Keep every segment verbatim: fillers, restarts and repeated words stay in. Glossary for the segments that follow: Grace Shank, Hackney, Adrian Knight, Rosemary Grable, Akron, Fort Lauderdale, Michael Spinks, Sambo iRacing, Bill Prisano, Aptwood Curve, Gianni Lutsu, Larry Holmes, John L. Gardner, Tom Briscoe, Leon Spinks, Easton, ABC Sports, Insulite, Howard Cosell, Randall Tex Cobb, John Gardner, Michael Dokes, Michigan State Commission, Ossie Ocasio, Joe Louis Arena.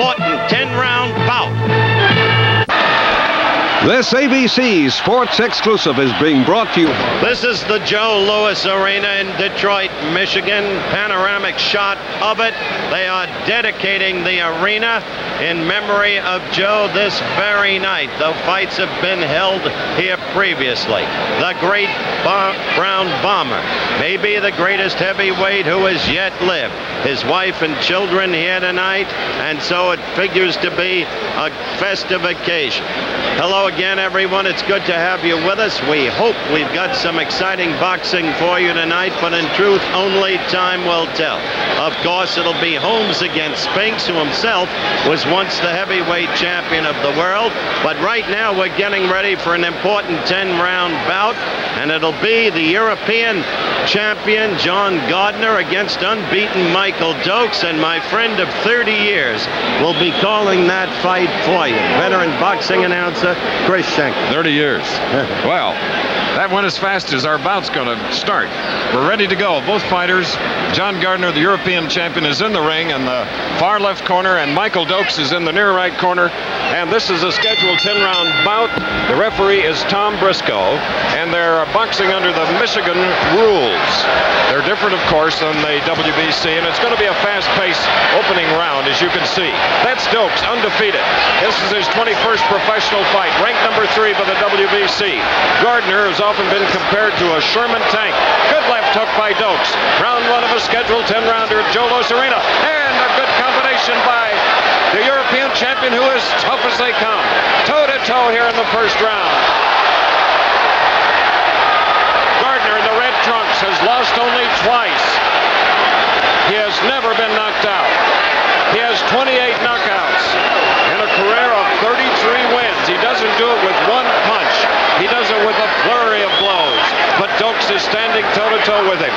important ten round bout. This A B C Sports exclusive is being brought to you. This is the Joe Louis Arena in Detroit, Michigan. Panoramic shot of it. They are dedicating the arena in memory of Joe this very night. The fights have been held here previously. The great Bo- Brown Bomber, maybe the greatest heavyweight who has yet lived. His wife and children here tonight, and so it figures to be a festive occasion. Hello again, everyone. It's good to have you with us. We hope we've got some exciting boxing for you tonight, but in truth, only time will tell. Of course, it'll be Holmes against Spinks, who himself was once the heavyweight champion of the world. But right now we're getting ready for an important ten round bout, and it'll be the European champion John Gardner against unbeaten Michael Dokes, and my friend of thirty years will be calling that fight for you, veteran boxing announcer Grace Shank. thirty years. Wow. That went as fast as our bout's going to start. We're ready to go. Both fighters, John Gardner, the European champion, is in the ring in the far left corner, and Michael Dokes is in the near right corner. And this is a scheduled ten round bout. The referee is Tom Briscoe, and they're boxing under the Michigan rules. They're different, of course, than the W B C, and it's going to be a fast-paced opening round, as you can see. That's Dokes, undefeated. This is his twenty-first professional fight, ranked number three by the W B C. Gardner has often been compared to a Sherman tank. Good left hook by Dokes. Round one of a scheduled ten rounder at Joe Louis Arena. And a good combination by the European champion, who is tough as they come. Toe-to-toe here in the first round. Gardner in the red trunks has lost only twice. He has never been knocked out. He has twenty-eight knockouts and a career of thirty-three wins. He doesn't do it with one punch. He does it with a flurry of blows. But Dokes is standing toe-to-toe with him.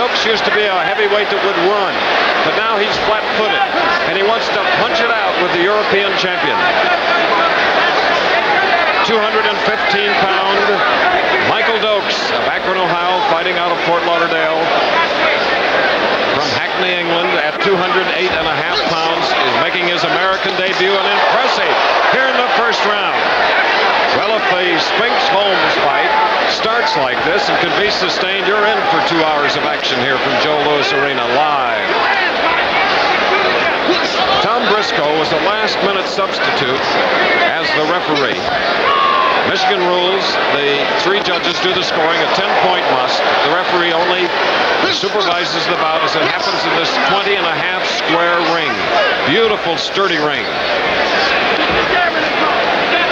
Dokes used to be a heavyweight that would run, but now he's flat-footed, and he wants to punch it out with the European champion. two hundred fifteen pound Michael Dokes of Akron, Ohio, fighting out of Fort Lauderdale. From Hackney, England, at two hundred eight and a half pounds, is making his American debut, and impressive here in the first round. Well, if the Spinks-Holmes fight starts like this and can be sustained, you're in for two hours of action here from Joe Louis Arena live. Tom Briscoe was a last-minute substitute as the referee. Michigan rules, the three judges do the scoring, a ten point must. The referee only supervises the bout as it happens in this twenty and a half square ring. Beautiful, sturdy ring.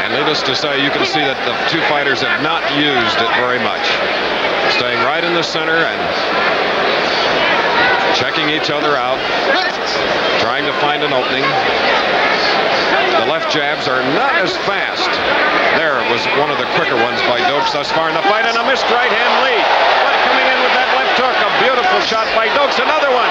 And needless to say, you can see that the two fighters have not used it very much. Staying right in the center and checking each other out, trying to find an opening. The left jabs are not as fast. There was one of the quicker ones by Dokes thus far in the fight, and a missed right-hand lead. But coming in with that left hook, a beautiful shot by Dokes, another one.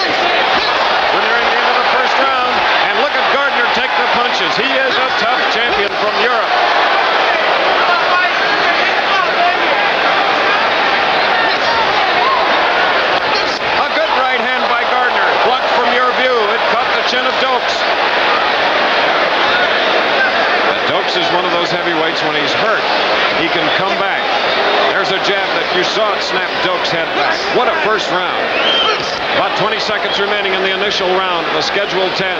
We're nearing the end of the first round, and look at Gardner take the punches. He is a tough champion from Europe. Chin of Dokes. But Dokes is one of those heavyweights, when he's hurt, he can come back. There's a jab that you saw it snap Dokes' head back. What a first round. About twenty seconds remaining in the initial round of the scheduled ten.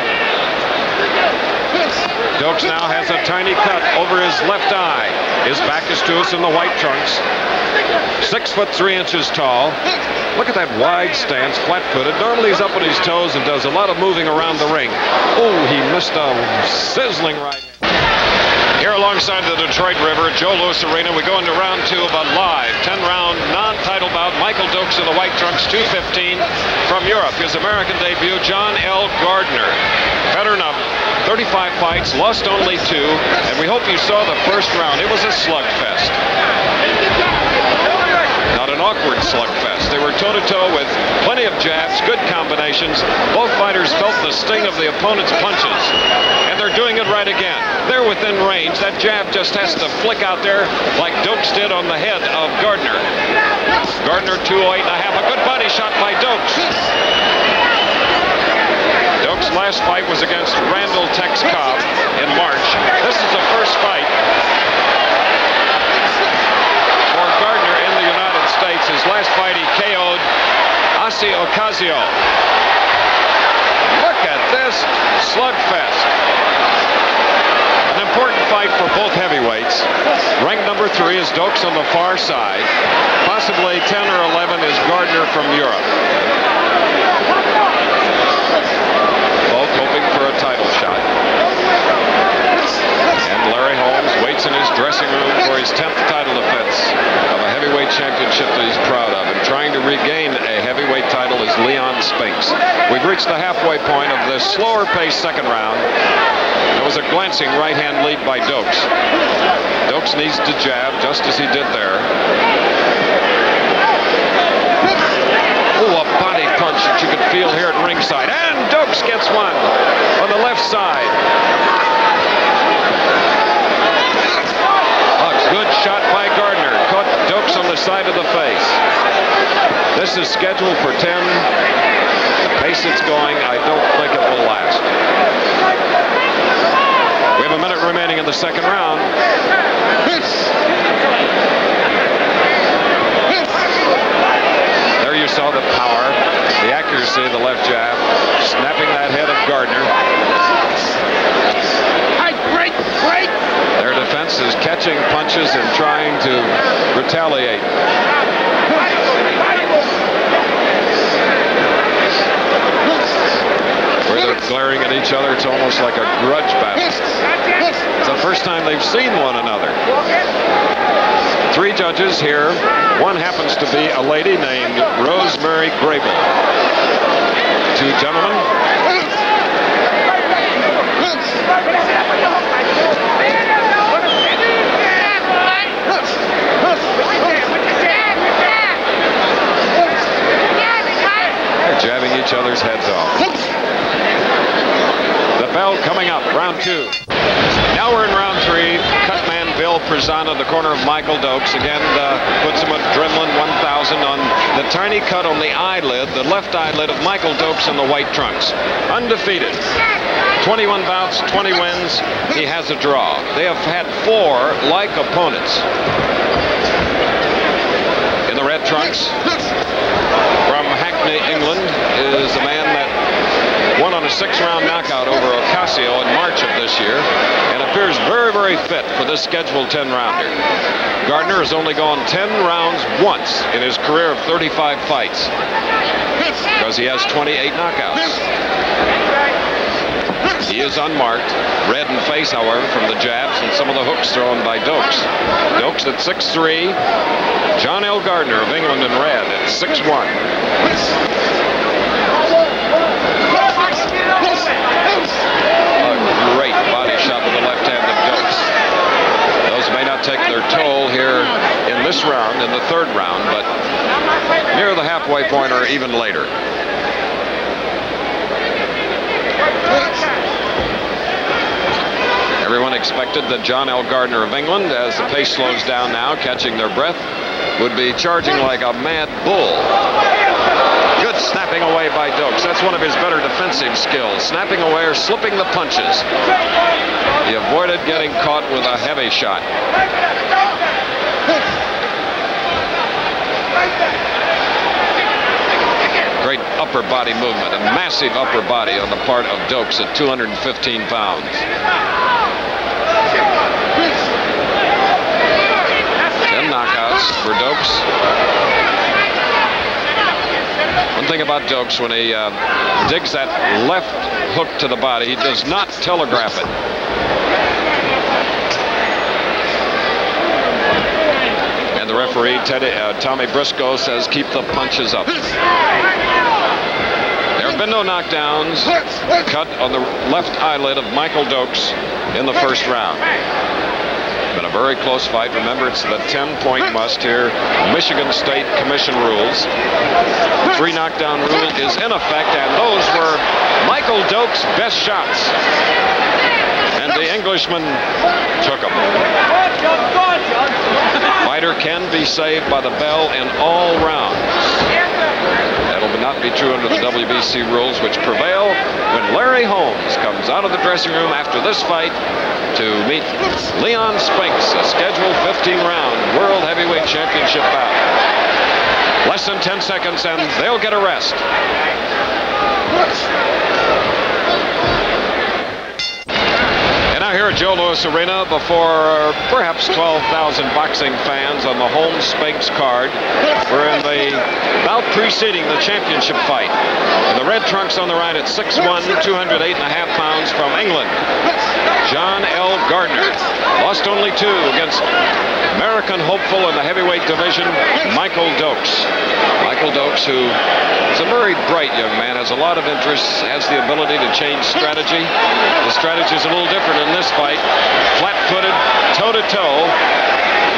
Dokes now has a tiny cut over his left eye. His back is to us in the white trunks. Six foot three inches tall. Look at that wide stance, flat-footed. Normally he's up on his toes and does a lot of moving around the ring. Oh, he missed a sizzling right hand. Here alongside the Detroit River, Joe Louis Arena, we go into round two of a live ten round non-title bout. Michael Dokes in the white trunks, two fifteen, from Europe. His American debut, John L. Gardner, veteran of thirty-five fights, lost only two, and we hope you saw the first round. It was a slugfest. Not an awkward slugfest. They were toe-to-toe with plenty of jabs, good combinations. Both fighters felt the sting of the opponent's punches, and they're doing it right again. They're within range. That jab just has to flick out there like Dokes did on the head of Gardner. Gardner, two oh eight and a half. A good body shot by Dokes. Dokes His last fight was against Randall Tex Cobb in March. This is the first fight for Gardner in the United States. His last fight, he K O'd Ossie Ocasio. Look at this slugfest. An important fight for both heavyweights. Ranked number three is Dokes on the far side. Possibly ten or eleven is Gardner from Europe. Hoping for a title shot. And Larry Holmes waits in his dressing room for his tenth title defense of a heavyweight championship that he's proud of. And trying to regain a heavyweight title is Leon Spinks. We've reached the halfway point of this slower-paced second round. There was a glancing right-hand lead by Dokes. Dokes needs to jab, just as he did there. Oh, a body punch that you can feel here at ringside. And Dokes gets one on the left side. A good shot by Gardner. Caught Dokes on the side of the face. This is scheduled for ten. The pace it's going, I don't think it will last. We have a minute remaining in the second round. There you saw the power, the accuracy of the left jab, snapping that head of Gardner. Break, break. Their defense is catching punches and trying to retaliate. Where they're glaring at each other, it's almost like a grudge battle. It's the first time they've seen one another. Three judges here. One happens to be a lady named Rosemary Grable. Two gentlemen. They're jabbing each other's heads off. The bell coming up, round two. Now we're in round three. Cutman Bill Prisano, the corner of Michael Dokes, again uh, puts him adrenaline one thousand on the tiny cut on the eyelid, the left eyelid of Michael Dokes in the white trunks. Undefeated. twenty-one bouts, twenty wins. He has a draw. They have had four like opponents. In the red trunks, from Hackney, England, is a man that won on a six-round knockout over Ocasio in March of this year, and appears very, very fit for this scheduled ten-rounder. Gardner has only gone ten rounds once in his career of thirty-five fights, because he has twenty-eight knockouts. He is unmarked, red in face, however, from the jabs and some of the hooks thrown by Dokes. Dokes at six three, John L. Gardner of England in red at six one. A great body shot with the left hand of Dokes. Those may not take their toll here in this round, in the third round, but near the halfway point or even later. Everyone expected that John L. Gardner of England, as the pace slows down now, catching their breath, would be charging like a mad bull. Good snapping away by Dokes. That's one of his better defensive skills. Snapping away or slipping the punches. He avoided getting caught with a heavy shot. Great upper body movement. A massive upper body on the part of Dokes at two hundred fifteen pounds. ten knockouts for Dokes. One thing about Dokes, when he uh, digs that left hook to the body, he does not telegraph it. And the referee, Teddy, uh, Tommy Briscoe, says keep the punches up. There have been no knockdowns. Cut on the left eyelid of Michael Dokes in the first round. Been a very close fight. Remember, it's the ten-point must here. Michigan State Commission rules. Three knockdown rule is in effect, and those were Michael Dokes' best shots. And the Englishman took them. Fighter can be saved by the bell in all rounds. That'll be would not be true under the W B C rules, which prevail when Larry Holmes comes out of the dressing room after this fight to meet Leon Spinks, a scheduled fifteen round World Heavyweight Championship bout. Less than ten seconds and they'll get a rest. And now here at Joe Louis Arena, before perhaps twelve thousand boxing fans on the Holmes Spinks card, we're in the bout preceding the championship fight. And the red trunks on the right at six one, two hundred eight and a half pounds, from England, John L. Gardner. Lost only two against American hopeful in the heavyweight division, Michael Dokes. Michael Dokes, who is a very bright young man, has a lot of interests, has the ability to change strategy. The strategy is a little different in this fight. Flat-footed, toe-to-toe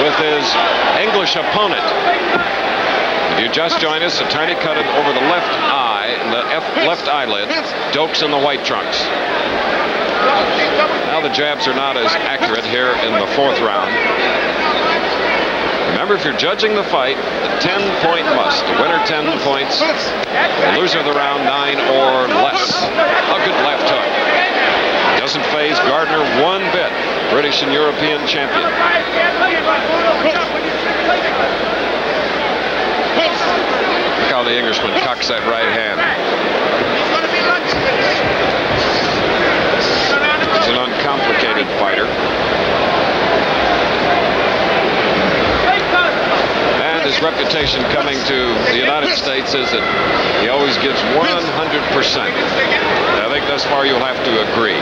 with his English opponent. If you just join us, a tiny cut over the left eye, the F left eyelid, Dokes in the white trunks. Now the jabs are not as accurate here in the fourth round. Remember, if you're judging the fight, the ten point must. The winner ten points, the loser of the round nine or less. A good left hook. Doesn't faze Gardner one bit, British and European champion. Look how the Englishman cocks that right hand. He's an uncomplicated fighter. And his reputation coming to the United States is that he always gives one hundred percent. I think thus far you'll have to agree.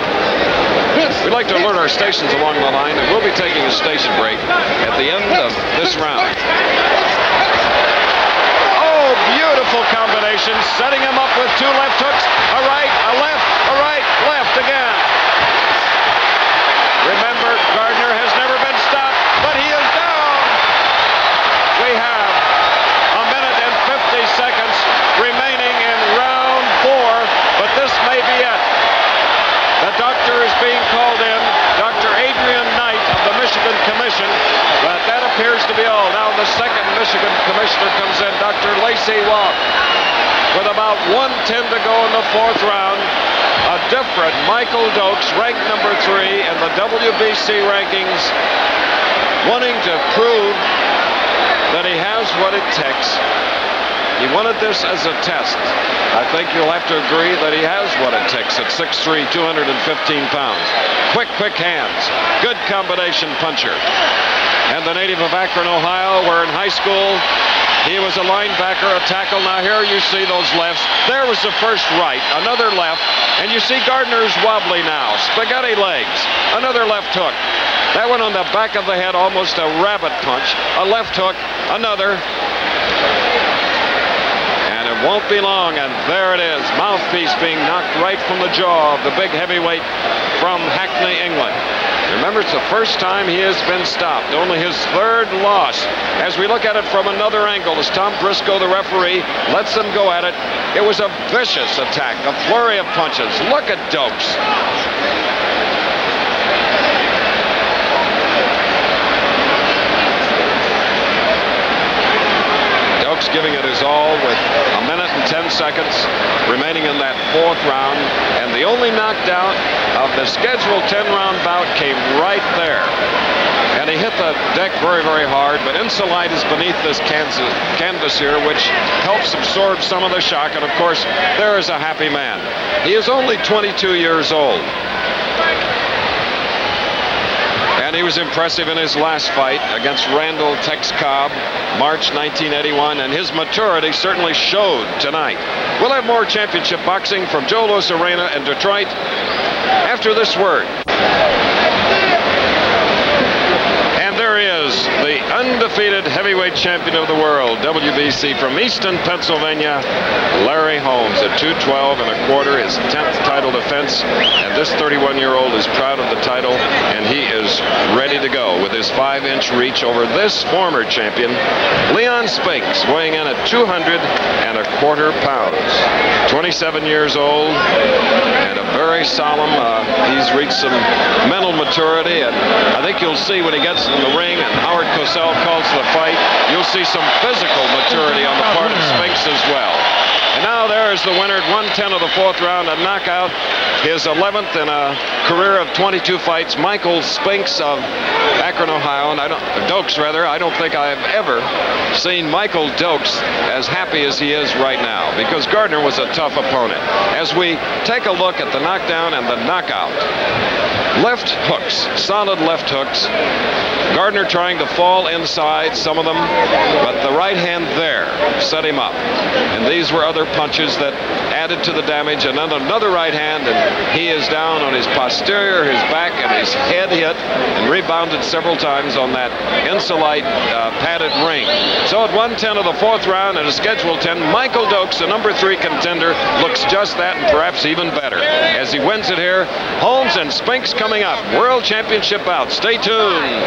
We'd like to alert our stations along the line that we'll be taking a station break at the end of this round. Oh, beautiful combination, setting him up with two left hooks, a right, a left, a right, left again. Remember, Gardner has never been stopped, but he is down. We have a minute and fifty seconds remaining in round four, but this may be it. The doctor is being called in, Doctor Adrian Knight of the Michigan Commission, but that appears to be all. Now the second Michigan commissioner comes in, Doctor Lacey Walk, with about one ten to go in the fourth round. A different Michael Dokes, ranked number three in the W B C rankings, wanting to prove that he has what it takes. He wanted this as a test. I think you'll have to agree that he has what it takes at six three, two hundred fifteen pounds. Quick, quick hands. Good combination puncher. And the native of Akron, Ohio, where in high school he was a linebacker, a tackle. Now here you see those lefts. There was the first right, another left, and you see Gardner's wobbly now. Spaghetti legs, another left hook. That one on the back of the head, almost a rabbit punch. A left hook, another. And it won't be long, and there it is. Mouthpiece being knocked right from the jaw of the big heavyweight from Hackney, England. Remember, it's the first time he has been stopped, only his third loss. As we look at it from another angle, as Tom Briscoe, the referee, lets them go at it, it was a vicious attack, a flurry of punches. Look at Dokes. Dokes giving it his all with a minute and ten seconds remaining in that fourth round, and the only knockout of the scheduled ten round bout came right there. And he hit the deck very, very hard, but Insulite is beneath this canvas here, which helps absorb some of the shock. And of course, there is a happy man. He is only twenty-two years old. And he was impressive in his last fight against Randall Tex Cobb, March nineteen eighty-one, and his maturity certainly showed tonight. We'll have more championship boxing from Joe Louis Arena in Detroit after this word. And there is the undefeated heavyweight champion of the world, W B C, from Easton, Pennsylvania, Larry Holmes, at two twelve and a quarter, his tenth title defense. And this thirty-one year old is proud of the title, and he is ready to go with his five inch reach over this former champion, Leon Spinks, weighing in at two hundred and a quarter pounds, twenty-seven years old, and a very solemn, uh, he's reached some mental maturity, and I think you'll see when he gets in the ring and Howard Cosell calls the fight, you'll see some physical maturity on the part of Spinks as well. And now there's the winner at one ten of the fourth round, a knockout, his eleventh in a career of twenty-two fights, Michael Spinks of Akron, Ohio. And I don't, Dokes rather, I don't think I've ever seen Michael Dokes as happy as he is right now, because Gardner was a tough opponent. As we take a look at the knockdown and the knockout, left hooks, solid left hooks. Gardner trying to fall inside, some of them, but the right hand there set him up. And these were other punches that added to the damage. And then another right hand, and he is down on his posterior, his back, and his head hit, and rebounded several times on that Insulite uh, padded ring. So at one ten of the fourth round, and a scheduled ten, Michael Dokes, the number three contender, looks just that and perhaps even better as he wins it here. Holmes and Spinks coming up. World Championship out. Stay tuned.